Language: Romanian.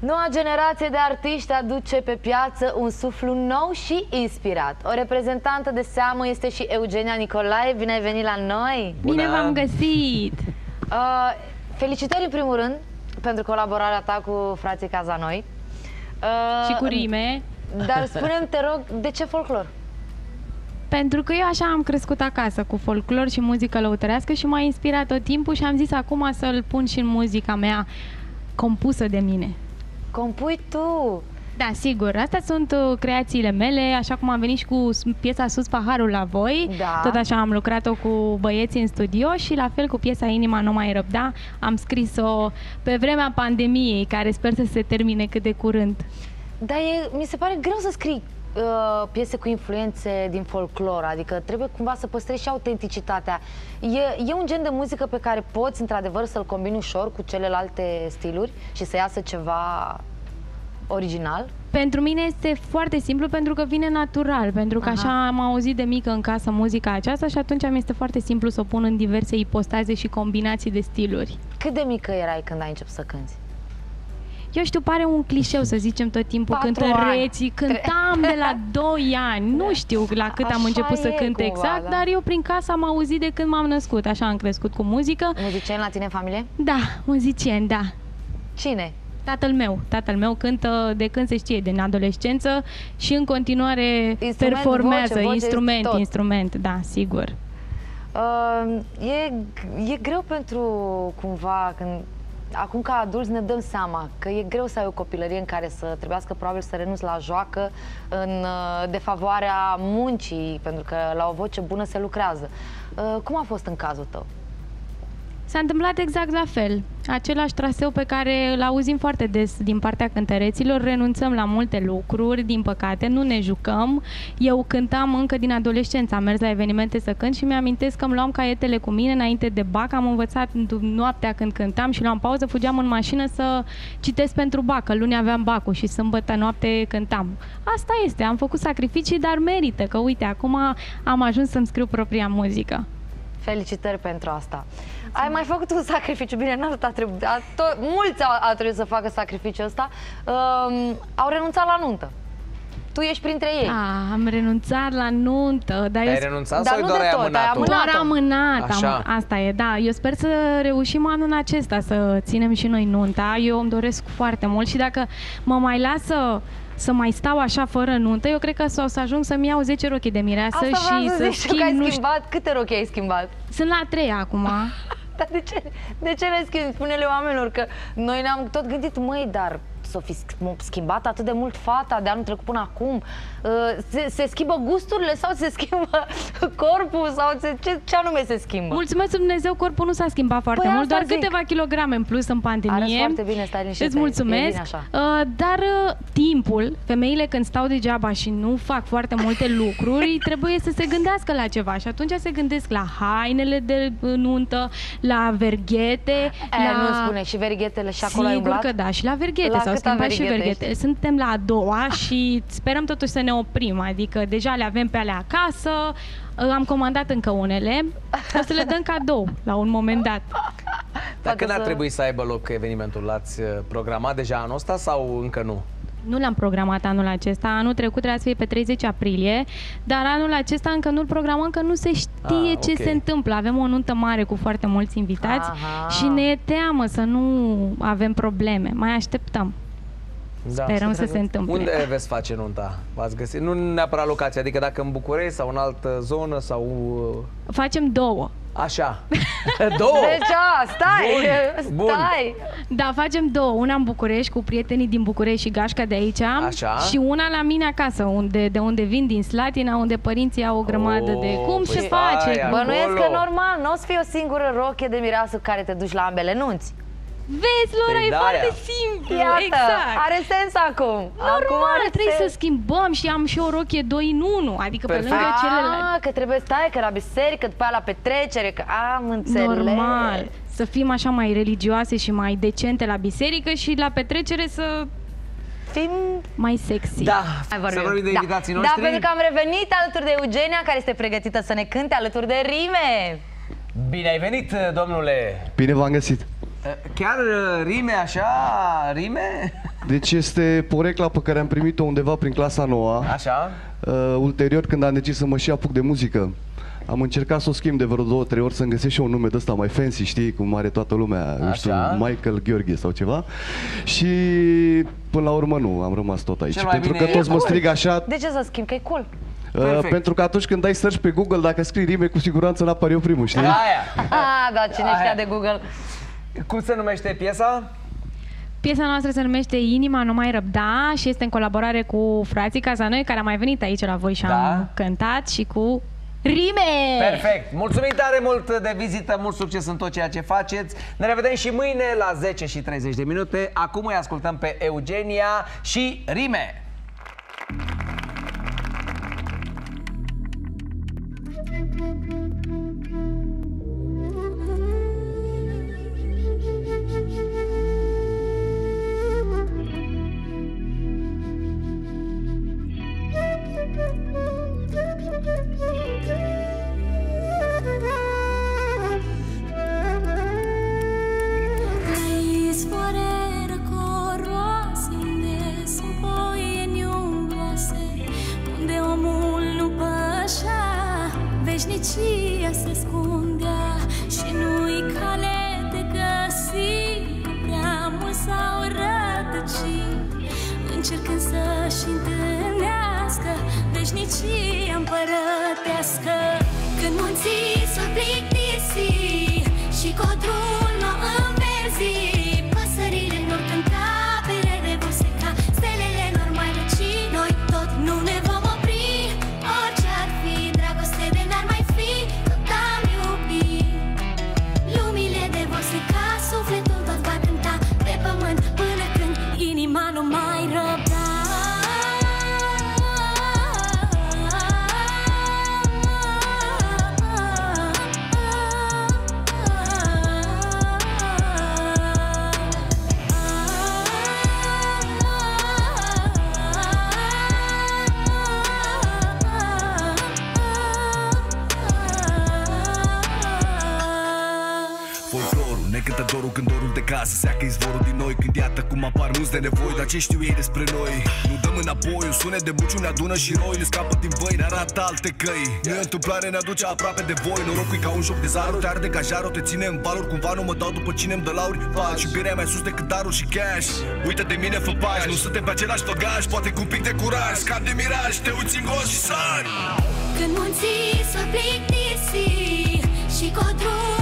Noua generație de artiști aduce pe piață un suflu nou și inspirat. O reprezentantă de seamă este și Eugenia Nicolae. Bine ai venit la noi! Bună. Bine v-am găsit! Felicitări în primul rând pentru colaborarea ta cu Frații Cazanoi. Și cu Rime. Dar spune-mi, te rog, de ce folclor? Pentru că eu așa am crescut acasă cu folclor și muzică lăutărească și m-a inspirat tot timpul și am zis acum să-l pun și în muzica mea compusă de mine. Compui tu? Da, sigur. Astea sunt creațiile mele, așa cum am venit și cu piesa Sus paharul la voi. Da. Tot așa am lucrat-o cu băieții în studio și la fel cu piesa Inima nu mai răbda. Am scris-o pe vremea pandemiei, care sper să se termine cât de curând. Dar mi se pare greu să scrii piese cu influențe din folclor, adică trebuie cumva să păstrezi și autenticitatea. E un gen de muzică pe care poți într-adevăr să-l combini ușor cu celelalte stiluri și să iasă ceva original? Pentru mine este foarte simplu pentru că vine natural, pentru că așa am auzit de mică în casă muzica aceasta și atunci mi este foarte simplu să o pun în diverse ipostaze și combinații de stiluri. Cât de mică erai când ai început să cânti? Eu știu, pare un clișeu să zicem tot timpul, cântăreții, cântam de la 2 ani, nu știu la cât așa am început să cânt exact, dar eu prin casă am auzit de când m-am născut, așa am crescut cu muzică. Muzicieni la tine în familie? Da, muzicieni, da. Cine? Tatăl meu cântă de când se știe, din adolescență și în continuare performează, instrument, da, sigur. E greu pentru cumva când... Acum ca adulți ne dăm seama că e greu să ai o copilărie în care să trebuiască probabil să renunți la joacă în defavoarea muncii, pentru că la o voce bună se lucrează. Cum a fost în cazul tău? S-a întâmplat exact la fel. Același traseu pe care îl auzim foarte des din partea cântăreților, renunțăm la multe lucruri, din păcate, nu ne jucăm. Eu cântam încă din adolescență, am mers la evenimente să cânt și mi-amintesc că îmi luam caietele cu mine înainte de bac, am învățat noaptea când cântam și luam pauză, fugeam în mașină să citesc pentru bac, că luni aveam bacul și sâmbătă noapte cântam. Asta este, am făcut sacrificii, dar merită, că uite, acum am ajuns să-mi scriu propria muzică. Felicitări pentru asta. Ai mai făcut un sacrificiu, bine, mulți au trebuit să facă sacrificiul ăsta. Au renunțat la nuntă. Tu ești printre ei. Am renunțat la nuntă. Dar ai renunțat sau doar ai amânat-o? Doar amânat. Asta e, da. Eu sper să reușim anul acesta să ținem și noi nunta. Eu îmi doresc foarte mult și dacă mă mai lasă să mai stau așa fără nuntă, eu cred că o să ajung să-mi iau 10 rochii de mireasă și să schimb... Ai schimbat? Câte rochii ai schimbat? Sunt la 3 acum. Dar de ce le schimbi? Spune-le oamenilor că noi ne-am tot gândit, măi, dar s-o fi schimbat atât de mult fata de anul trecut până acum. Se schimbă gusturile sau se schimbă corpul? Sau ce anume se schimbă? Mulțumesc Dumnezeu, corpul nu s-a schimbat foarte mult, doar câteva kilograme în plus în pandemie. Arăți foarte bine, stai liniștită. Îți mulțumesc. Dar timpul, femeile când stau degeaba și nu fac foarte multe lucruri, trebuie să se gândească la ceva și atunci se gândesc la hainele de nuntă, la verghete. Nu spune, și verghetele și acolo ai umblat? Sigur că da, și la verghete sau și verghete. Suntem la a doua și sperăm totuși să ne oprim, adică deja le avem pe alea acasă, am comandat încă unele, o să le dăm cadou la un moment dat. Dar când ar trebui să aibă loc evenimentul? L-ați programat deja anul ăsta sau încă nu? Nu l-am programat anul acesta, anul trecut trebuia să fie pe 30 aprilie, dar anul acesta încă nu-l programăm, că nu se știe ce se întâmplă. Avem o nuntă mare cu foarte mulți invitați și ne e teamă să nu avem probleme, mai așteptăm. Da, sperăm să se întâmple. Unde veți face nunta? V-ați găsit? Nu neapărat locația, adică dacă în București sau în altă zonă sau... Facem două. Așa. Două? Deci, stai. Da, facem două. Una în București cu prietenii din București și gașca de aici. Așa. Și una la mine acasă, de unde vin, din Slatina, unde părinții au o grămadă de... Cum se face? Bănuiesc că normal, nu o să fie o singură rochie de mireasă care te duci la ambele nunți. Vezi, Lora, e foarte simplu. Iată, exact. Are sens acum. Normal, trebuie să schimbăm și am și o rochie 2 în 1. Adică perfect, pe lângă celelalte. Că trebuie că la biserică, după aia la petrecere. Că am înțeles. Normal, să fim așa mai religioase și mai decente la biserică și la petrecere să fim mai sexy. Da, să vorbim de invitații noștri. Da, pentru că am revenit alături de Eugenia, care este pregătită să ne cânte alături de Rime. Bine ai venit, domnule. Bine v-am găsit. Chiar rime așa? Rime? Deci este porecla pe care am primit-o undeva prin clasa 9-a. Așa. Ulterior, când am decis să mă și apuc de muzică, am încercat să o schimb de vreo 2-3 ori, să-mi găsesc și eu un nume de ăsta mai fancy, știi, cum are toată lumea, nu știu, Michael Gheorghe sau ceva. Și până la urmă nu, am rămas tot aici. Pentru că toți mă strig așa. De ce să schimb? Că e cool. Pentru că atunci când dai search pe Google, dacă scrii rime, cu siguranță n-apar eu primul, știi? Aia! Ah, da, cine știa de Google. Cum se numește piesa? Piesa noastră se numește Inima nu mai răbda și este în colaborare cu Frații Cazanoi, care a mai venit aici la voi și am cântat, și cu Rime! Perfect! Mulțumim tare mult de vizită, mult succes în tot ceea ce faceți. Ne revedem și mâine la 10:30. Acum îi ascultăm pe Eugenia și Rime! Veșnicia se ascundea și nu-i cale de găsit, prea mult s-au rătăcit, încercând să-și întâlnească veșnicia împărătească. Când munții s-o plictisi și codrul n-o înverzi, păsările n-or cânta, perele vor seca, stelele n-or mai luci, noi tot nu ne vom opri. Sufletul tot va cânta pe pământ până când inima nu mai răbda. Cântătorul când dorul de casă seacă izvorul din noi, când iată cum apar mulți de nevoi. Dar ce știu ei despre noi? Nu dăm înapoi, un sunet de buciune adună și roi, ne scapă din văi, ne arată alte căi. Nu-i întâmplare, ne aduce aproape de voi. Norocul e ca un joc de zaruri, te arde ca jarul, te ține în valuri. Cumva nu mă dau după cine-mi dă lauri. Faci iubirea mai sus decât darul și cash. Uite de mine, fă pași, nu suntem pe același făgaș. Poate cu un pic de curaj, scap de miraj, te uiți în gol și sari. Când munții s-o plictisi și codru